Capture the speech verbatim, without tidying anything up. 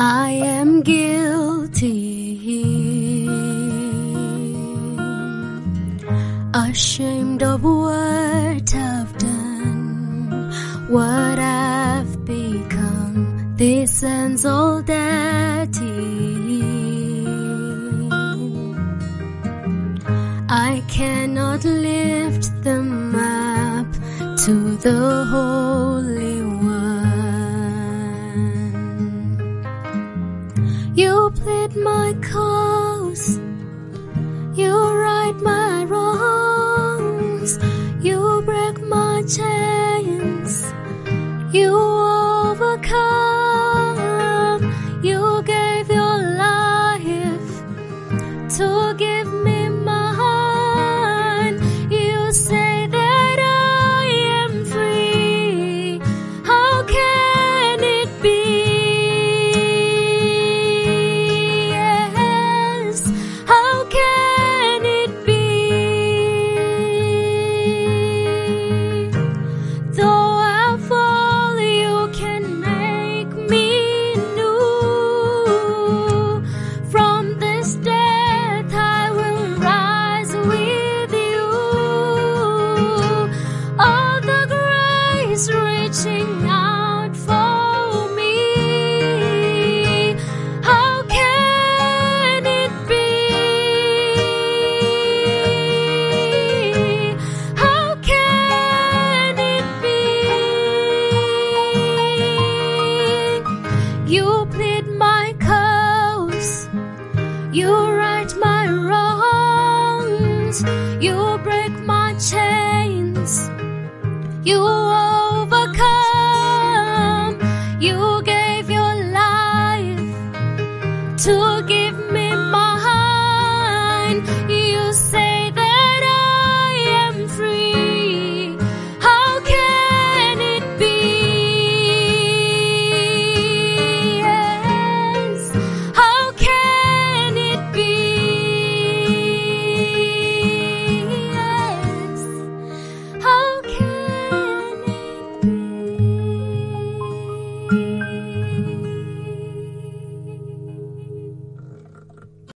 I am guilty, ashamed of what I've done, what I've become. This ends all that is. I cannot lift them up to the Holy One. You plead my cause, you right my wrongs, you break my chains, you overcome. You gave your life to give me mine. You say that I am free. How can it be? Yes, how can reaching out for me? How can it be? How can it be? You plead my cause, you right my wrongs, you break my chains, you overcome. You gave your life to give me mine. You said